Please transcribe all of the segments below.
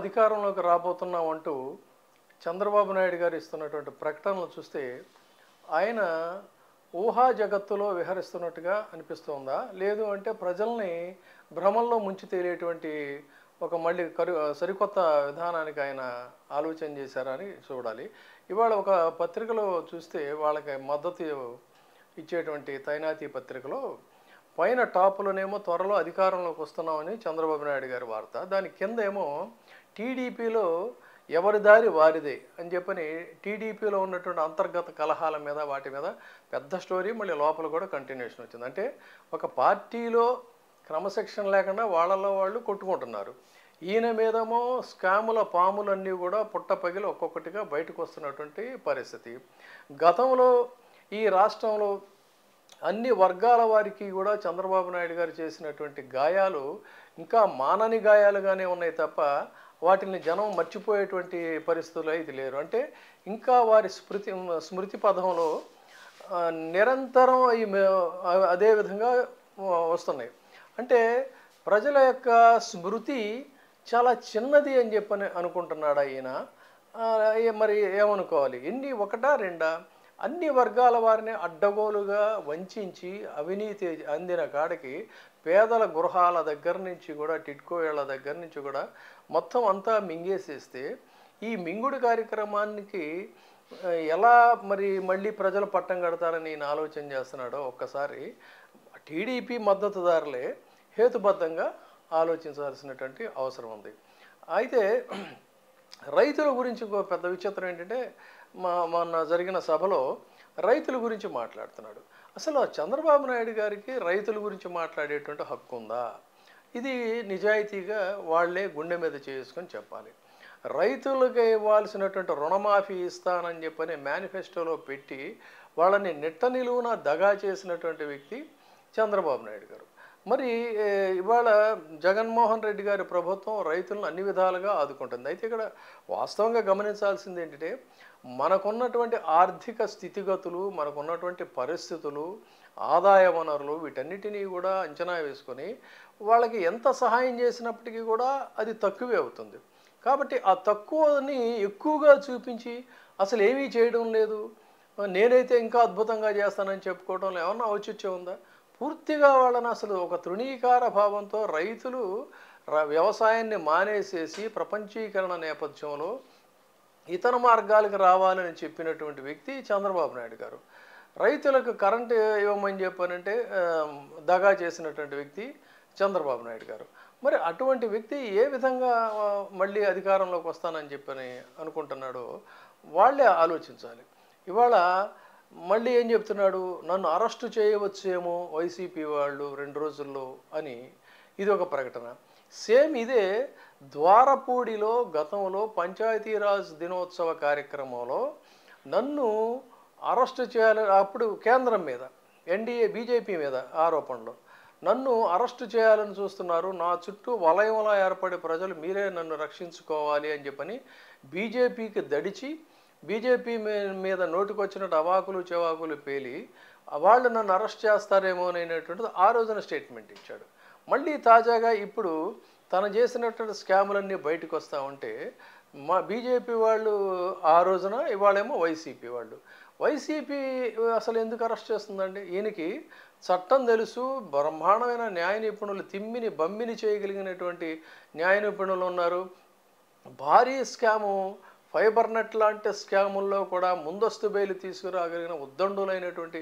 అధికారంలోకి రాబోతున్నామంటూ చంద్రబాబు నాయుడు గారు ఇస్తున్నటువంటి ప్రకటనలు చూస్తే ఆయన ఊహా జగత్తులో విహరిస్తున్నట్టుగా అనిపిస్తుందా, లేదు అంటే ప్రజల్ని భ్రమల్లో ముంచి తేలేటువంటి ఒక మళ్ళీ సరికొత్త విధానానికి ఆయన ఆలోచన చేశారని చూడాలి. ఇవాళ ఒక పత్రికలో చూస్తే వాళ్ళకి మద్దతు ఇచ్చేటువంటి తైనాతీ పత్రికలో పైన టాపులోనేమో త్వరలో అధికారంలోకి వస్తున్నామని చంద్రబాబు నాయుడు గారి వార్త, దాని కింద ఏమో టీడీపీలో ఎవరి దారి వారిదే అని చెప్పని టీడీపీలో ఉన్నటువంటి అంతర్గత కలహాల మీద వాటి మీద పెద్ద స్టోరీ, మళ్ళీ లోపల కూడా కంటిన్యూషన్ వచ్చింది. అంటే ఒక పార్టీలో క్రమశిక్షణ లేకుండా వాళ్ళల్లో వాళ్ళు కొట్టుకుంటున్నారు. ఈయన మీదేమో స్కాముల పాములన్నీ కూడా పుట్ట పగిలి ఒక్కొక్కటిగా బయటకు వస్తున్నటువంటి పరిస్థితి. గతంలో ఈ రాష్ట్రంలో అన్ని వర్గాల వారికి కూడా చంద్రబాబు నాయుడు గారు చేసినటువంటి గాయాలు ఇంకా మానని గాయాలుగానే ఉన్నాయి తప్ప వాటిని జనం మర్చిపోయేటువంటి పరిస్థితులు అయితే లేరు. అంటే ఇంకా వారి స్మృతి పథంలో నిరంతరం అదేవిధంగా వస్తున్నాయి. అంటే ప్రజల యొక్క స్మృతి చాలా చిన్నది అని చెప్పని అనుకుంటున్నాడు ఆయన. మరి ఏమనుకోవాలి? ఎన్ని ఒకటా రెండా అన్ని వర్గాల వారిని అడ్డగోలుగా వంచించి అవినీతి అందిన కాడికి పేదల గృహాల దగ్గర నుంచి కూడా టిట్కోళ్ళ దగ్గర నుంచి కూడా మొత్తం అంతా మింగేసేస్తే ఈ మింగుడు కార్యక్రమానికి ఎలా మరి మళ్ళీ ప్రజలు పట్టం కడతారని నేను ఆలోచన చేస్తున్నాడో ఒక్కసారి టీడీపీ మద్దతుదారులే హేతుబద్ధంగా ఆలోచించాల్సినటువంటి అవసరం ఉంది. అయితే రైతుల గురించి ఇంకో పెద్ద విచిత్రం ఏంటంటే మొన్న జరిగిన సభలో రైతుల గురించి మాట్లాడుతున్నాడు. అసలు చంద్రబాబు నాయుడు గారికి రైతుల గురించి మాట్లాడేటువంటి హక్కు ఉందా? ఇది నిజాయితీగా వాళ్లే గుండె మీద చేసుకొని చెప్పాలి. రైతులకు ఇవ్వాల్సినటువంటి రుణమాఫీ ఇస్తానని చెప్పని మేనిఫెస్టోలో పెట్టి వాళ్ళని నిట్ట నిలువునా దగా చేసినటువంటి వ్యక్తి చంద్రబాబు నాయుడు గారు. మరి ఇవాళ జగన్మోహన్ రెడ్డి గారి ప్రభుత్వం రైతులను అన్ని విధాలుగా ఆదుకుంటుంది. అయితే ఇక్కడ వాస్తవంగా గమనించాల్సింది ఏంటంటే మనకున్నటువంటి ఆర్థిక స్థితిగతులు, మనకున్నటువంటి పరిస్థితులు, ఆదాయ వనరులు వీటన్నిటినీ కూడా అంచనా వేసుకొని వాళ్ళకి ఎంత సహాయం చేసినప్పటికీ కూడా అది తక్కువే అవుతుంది. కాబట్టి ఆ తక్కువని ఎక్కువగా చూపించి అసలు ఏమీ చేయడం లేదు, నేనైతే ఇంకా అద్భుతంగా చేస్తానని చెప్పుకోవడంలో ఏమన్నా ఔచిత్యం ఉందా? పూర్తిగా వాళ్ళని అసలు ఒక తృణీకార భావంతో రైతులు వ్యవసాయాన్ని మానేసేసి ప్రపంచీకరణ నేపథ్యంలో ఇతర మార్గాలకు రావాలని చెప్పినటువంటి వ్యక్తి చంద్రబాబు నాయుడు గారు. రైతులకు కరెంటు ఇవ్వమని చెప్పానంటే దగా చేసినటువంటి వ్యక్తి చంద్రబాబు నాయుడు గారు. మరి అటువంటి వ్యక్తి ఏ విధంగా మళ్ళీ అధికారంలోకి వస్తానని చెప్పని అనుకుంటున్నాడో వాళ్ళే ఆలోచించాలి. ఇవాళ మళ్ళీ ఏం చెప్తున్నాడు? నన్ను అరెస్టు చేయవచ్చేమో వైసీపీ వాళ్ళు 2 రోజుల్లో అని, ఇది ఒక ప్రకటన. సేమ్ ఇదే ద్వారపూడిలో గతంలో పంచాయతీరాజ్ దినోత్సవ కార్యక్రమంలో నన్ను అరెస్టు చేయాలని అప్పుడు కేంద్రం మీద NDA BJP మీద ఆరోపణలు, నన్ను అరెస్టు చేయాలని చూస్తున్నారు, నా చుట్టూ వలయంలా ఏర్పడే ప్రజలు మీరే నన్ను రక్షించుకోవాలి అని చెప్పని బీజేపీకి దడిచి బీజేపీ మీద నోటికొచ్చినట్టు అవాకులు చెవాకులు పేలి వాళ్ళు నన్ను అరెస్ట్ చేస్తారేమో అనేటువంటిది ఆ రోజున స్టేట్మెంట్ ఇచ్చాడు. మళ్ళీ తాజాగా ఇప్పుడు తను చేసినటువంటి స్కాములన్నీ బయటకు వస్తూ ఉంటే మా బీజేపీ వాళ్ళు ఆ రోజున, ఇవాళేమో వైసీపీ వాళ్ళు. వైసీపీ అసలు ఎందుకు అరెస్ట్ చేస్తుందండి? ఈయనకి చట్టం తెలుసు, బ్రహ్మాండమైన న్యాయ నిపుణులు, తిమ్మిని బమ్మిని చేయగలిగినటువంటి న్యాయ నిపుణులు ఉన్నారు. భారీ స్కాము ఫైబర్ నెట్ లాంటి స్కాముల్లో కూడా ముందస్తు బెయిల్ తీసుకురాగలిగిన ఉద్దండులైనటువంటి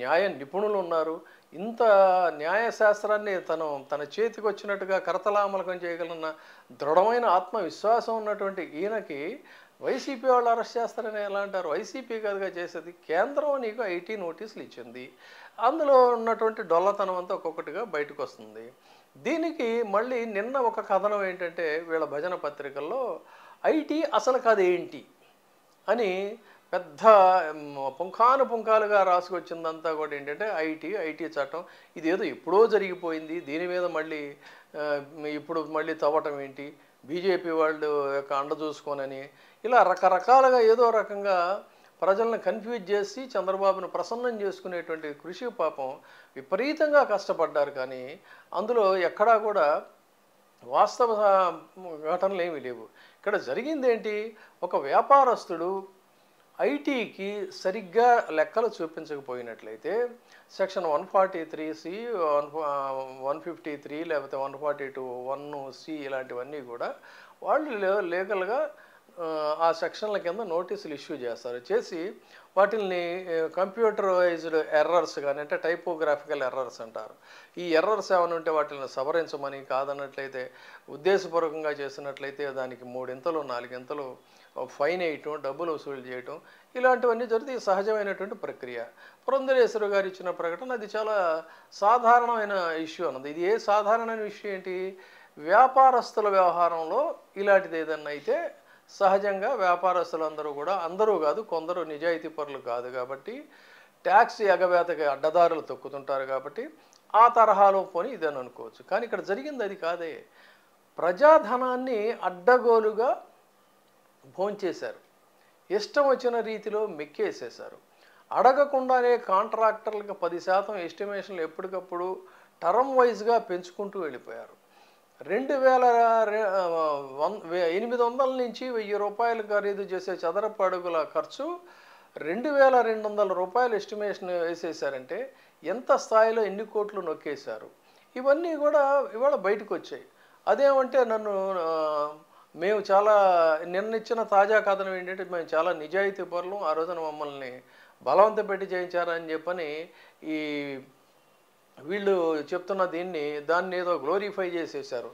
న్యాయ నిపుణులు ఉన్నారు. ఇంత న్యాయశాస్త్రాన్ని తన చేతికి వచ్చినట్టుగా కరతలామలకం చేయగలిగిన దృఢమైన ఆత్మవిశ్వాసం ఉన్నటువంటి ఈయనకి వైసీపీ వాళ్ళు అరెస్ట్ చేస్తారని ఎలా అంటారు? వైసీపీ కాదుగా చేసేది, కేంద్రం నీకు IT నోటీసులు ఇచ్చింది, అందులో ఉన్నటువంటి డొల్లతనం అంతా ఒక్కొక్కటిగా బయటకు వస్తుంది. దీనికి మళ్ళీ నిన్న ఒక కథనం ఏంటంటే వీళ్ళ భజన పత్రికల్లో IT అసలు కదేంటి అని పెద్ద పుంఖానుపుంఖాలుగా రాసుకొచ్చిందంతా కూడా ఏంటంటే IT చట్టం ఇదేదో ఎప్పుడో జరిగిపోయింది, దీని మీద మళ్ళీ ఇప్పుడు మళ్ళీ తవ్వటం ఏంటి, బీజేపీ వాళ్ళు యొక్క అండ చూసుకోనని ఇలా రకరకాలుగా ఏదో రకంగా ప్రజలను కన్ఫ్యూజ్ చేసి చంద్రబాబును ప్రసన్నం చేసుకునేటువంటి కృషి పాపం విపరీతంగా కష్టపడ్డారు. కానీ అందులో ఎక్కడా కూడా వాస్తవ ఘటనలు ఏమీ లేవు. ఇక్కడ జరిగింది ఏంటి, ఒక వ్యాపారస్తుడు ఐటీకి సరిగ్గా లెక్కలు చూపించకపోయినట్లయితే సెక్షన్ 143C 153 లేకపోతే 142(1)(c) ఇలాంటివన్నీ కూడా వాళ్ళు లీగల్గా ఆ సెక్షన్ల కింద నోటీసులు ఇష్యూ చేస్తారు. చేసి వాటిల్ని కంప్యూటరైజ్డ్ ఎర్రర్స్ కానీ అంటే టైపోగ్రాఫికల్ ఎర్రర్స్ అంటారు. ఈ ఎర్రర్స్ ఏమైనా ఉంటే వాటిని సవరించమని, కాదన్నట్లయితే ఉద్దేశపూర్వకంగా చేసినట్లయితే దానికి 3 ఇంతలు 4 ఇంతలు ఫైన్ వేయటం, డబ్బులు వసూలు చేయటం, ఇలాంటివన్నీ జరిగితే సహజమైనటువంటి ప్రక్రియ. పురంధరేశ్వర గారు ఇచ్చిన ప్రకటన అది చాలా సాధారణమైన ఇష్యూ అన్నది. ఇది ఏ సాధారణమైన ఇష్యూ ఏంటి, వ్యాపారస్తుల వ్యవహారంలో ఇలాంటిది ఏదన్నా అయితే సహజంగా వ్యాపారస్తులందరూ కూడా, అందరూ కాదు కొందరు నిజాయితీ పరులు కాదు కాబట్టి ట్యాక్స్ ఎగవేతకి అడ్డదారులు తొక్కుతుంటారు కాబట్టి ఆ తరహాలో పోని ఇదని అనుకోవచ్చు. కానీ ఇక్కడ జరిగింది అది కాదే, ప్రజాధనాన్ని అడ్డగోలుగా భోంచేశారు, ఇష్టం వచ్చిన రీతిలో మెక్కేసేశారు. అడగకుండానే కాంట్రాక్టర్లకు 10% ఎస్టిమేషన్లు ఎప్పటికప్పుడు టర్మ్ వైజ్గా పెంచుకుంటూ వెళ్ళిపోయారు. 2800 నుంచి 1000 రూపాయలు ఖరీదు చేసే చదరపు అడుగుల ఖర్చు 2200 రూపాయలు ఎస్టిమేషన్ వేసేసారంటే ఎంత స్థాయిలో ఎన్ని కోట్లు నొక్కేశారు. ఇవన్నీ కూడా ఇవాళ బయటకు వచ్చాయి. అదేమంటే మేము చాలా నిర్ణయించిన తాజా కథనం ఏంటంటే మేము చాలా నిజాయితీ పరులు, ఆ రోజున మమ్మల్ని బలవంత పెట్టి చేయించారని చెప్పని ఈ వీళ్ళు చెప్తున్న దాన్ని ఏదో గ్లోరిఫై చేసేసారు,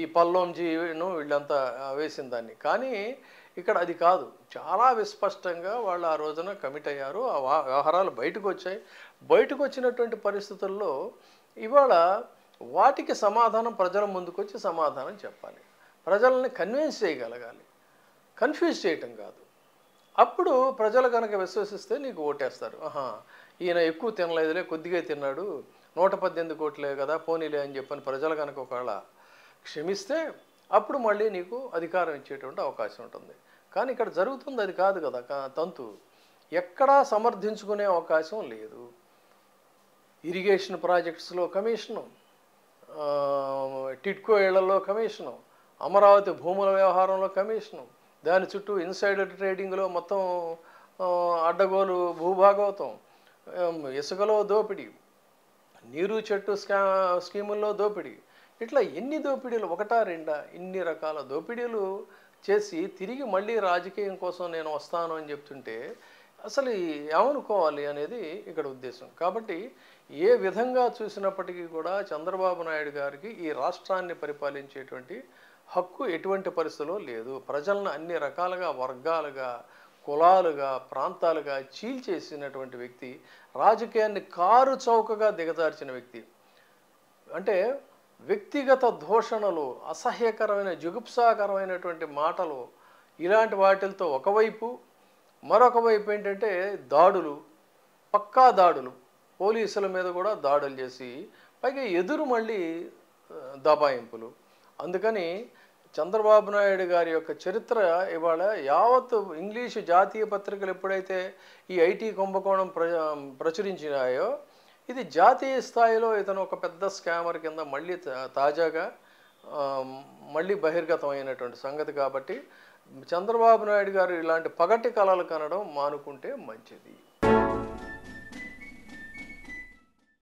ఈ పల్లోంజీను వీళ్ళంతా వేసిన దాన్ని. కానీ ఇక్కడ అది కాదు, చాలా విస్పష్టంగా వాళ్ళు ఆ రోజున కమిట్ అయ్యారు, ఆ వ్యవహారాలు బయటకు వచ్చాయి. బయటకు వచ్చినటువంటి పరిస్థితుల్లో ఇవాళ వాటికి సమాధానం ప్రజల ముందుకు వచ్చి సమాధానం చెప్పాలి, ప్రజల్ని కన్విన్స్ చేయగలగాలి, కన్ఫ్యూజ్ చేయటం కాదు. అప్పుడు ప్రజలు కనుక విశ్వసిస్తే నీకు ఓటేస్తారు. ఆహా ఈయన ఎక్కువ తినలేదులే, కొద్దిగా తిన్నాడు, 118 కోట్లే కదా పోనీలే అని చెప్పని ప్రజలు కనుక ఒకవేళ క్షమిస్తే అప్పుడు మళ్ళీ నీకు అధికారం ఇచ్చేటువంటి అవకాశం ఉంటుంది. కానీ ఇక్కడ జరుగుతుంది అది కాదు కదా తంతు, ఎక్కడా సమర్థించుకునే అవకాశం లేదు. ఇరిగేషన్ ప్రాజెక్ట్స్లో కమిషను, టిడ్కో ఇళ్లలో కమిషను, అమరావతి భూముల వ్యవహారంలో కమిషను, దాని చుట్టూ ఇన్సైడర్ ట్రేడింగ్లో మొత్తం అడ్డగోలు భూభాగవతం, ఇసుకలో దోపిడీ, నీరు చెట్టు స్కీముల్లో దోపిడీ, ఇట్లా ఎన్ని దోపిడీలు, 1-2 ఇన్ని రకాల దోపిడీలు చేసి తిరిగి మళ్ళీ రాజకీయం కోసం నేను వస్తాను అని చెప్తుంటే అసలు ఏమనుకోవాలి అనేది ఇక్కడ ఉద్దేశం. కాబట్టి ఏ విధంగా చూసినప్పటికీ కూడా చంద్రబాబు నాయుడు గారికి ఈ రాష్ట్రాన్ని పరిపాలించేటువంటి హక్కు ఎటువంటి పరిస్థితుల్లో లేదు. ప్రజలను అన్ని రకాలుగా వర్గాలుగా కులాలుగా ప్రాంతాలుగా చీల్చేసినటువంటి వ్యక్తి, రాజకీయాన్ని కారు చౌకగా దిగజార్చిన వ్యక్తి, అంటే వ్యక్తిగత దూషణలు, అసహ్యకరమైన జుగుప్సాకరమైనటువంటి మాటలు, ఇలాంటి వాటితో ఒకవైపు, మరొక వైపు ఏంటంటే దాడులు, పక్కా దాడులు, పోలీసుల మీద కూడా దాడులు చేసి పైగా ఎదురు మళ్ళీ దబాయింపులు. అందుకని చంద్రబాబు నాయుడు గారి యొక్క చరిత్ర ఇవాళ యావత్తు ఇంగ్లీషు జాతీయ పత్రికలు ఎప్పుడైతే ఈ ఐటీ కుంభకోణం ప్రచురించినాయో ఇది జాతీయ స్థాయిలో ఇతను ఒక పెద్ద స్కామర్ కింద మళ్ళీ తాజాగా మళ్ళీ బహిర్గతమైనటువంటి సంగతి. కాబట్టి చంద్రబాబు నాయుడు గారు ఇలాంటి పగటి కళలు కనడం మానుకుంటే మంచిది.